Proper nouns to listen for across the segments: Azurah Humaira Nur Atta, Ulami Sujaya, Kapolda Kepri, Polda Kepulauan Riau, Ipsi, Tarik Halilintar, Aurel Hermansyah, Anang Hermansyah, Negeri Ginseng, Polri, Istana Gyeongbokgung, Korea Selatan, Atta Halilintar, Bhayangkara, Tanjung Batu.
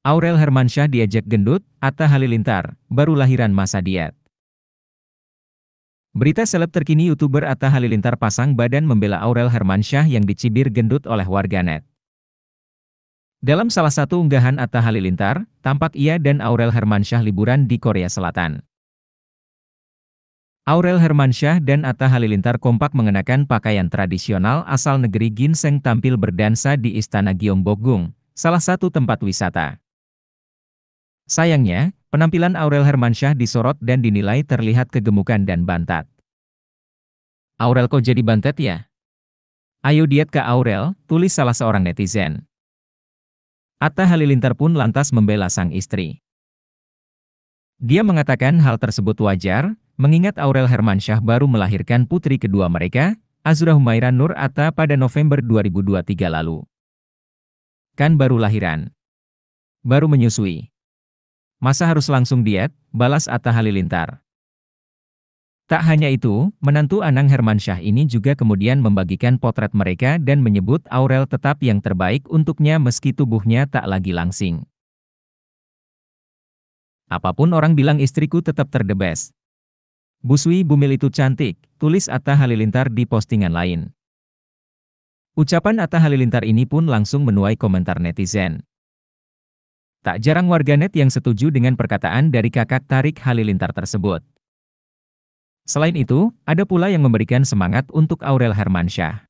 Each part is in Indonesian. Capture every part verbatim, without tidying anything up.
Aurel Hermansyah diejek gendut, Atta Halilintar, baru lahiran masa diet. Berita seleb terkini, YouTuber Atta Halilintar pasang badan membela Aurel Hermansyah yang dicibir gendut oleh warganet. Dalam salah satu unggahan Atta Halilintar, tampak ia dan Aurel Hermansyah liburan di Korea Selatan. Aurel Hermansyah dan Atta Halilintar kompak mengenakan pakaian tradisional asal negeri ginseng tampil berdansa di Istana Gyeongbokgung, salah satu tempat wisata. Sayangnya, penampilan Aurel Hermansyah disorot dan dinilai terlihat kegemukan dan bantat. "Aurel, kok jadi bantet ya? Ayo diet ke Aurel," tulis salah seorang netizen. Atta Halilintar pun lantas membela sang istri. Dia mengatakan hal tersebut wajar, mengingat Aurel Hermansyah baru melahirkan putri kedua mereka, Azurah Humaira Nur Atta, pada November dua ribu dua puluh tiga lalu. "Kan baru lahiran. Baru menyusui. Masa harus langsung diet?" balas Atta Halilintar. Tak hanya itu, menantu Anang Hermansyah ini juga kemudian membagikan potret mereka dan menyebut Aurel tetap yang terbaik untuknya meski tubuhnya tak lagi langsing. "Apapun orang bilang, istriku tetap ter the best. Busui bumil itu cantik," tulis Atta Halilintar di postingan lain. Ucapan Atta Halilintar ini pun langsung menuai komentar netizen. Tak jarang warganet yang setuju dengan perkataan dari kakak Tarik Halilintar tersebut. Selain itu, ada pula yang memberikan semangat untuk Aurel Hermansyah.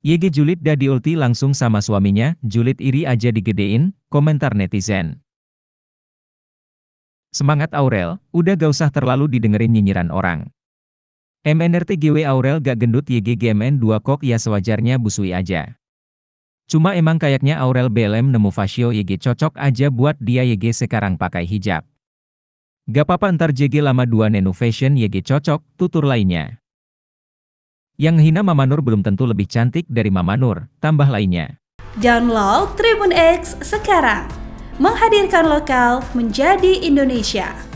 "Y G julid dah diulti langsung sama suaminya, julid iri aja digedein," komentar netizen. "Semangat Aurel, udah gak usah terlalu didengerin nyinyiran orang. M N R T G W Aurel gak gendut, Y G G M N dua kok ya, sewajarnya busui aja. Cuma emang kayaknya Aurel B L M nemu fasio Y G cocok aja buat dia, Y G sekarang pakai hijab. Gak apa-apa, ntar J G lama dua nenu fashion Y G cocok," tutur lainnya. "Yang hina Mama Nur belum tentu lebih cantik dari Mama Nur," tambah lainnya. Download Tribun X sekarang. Menghadirkan lokal menjadi Indonesia.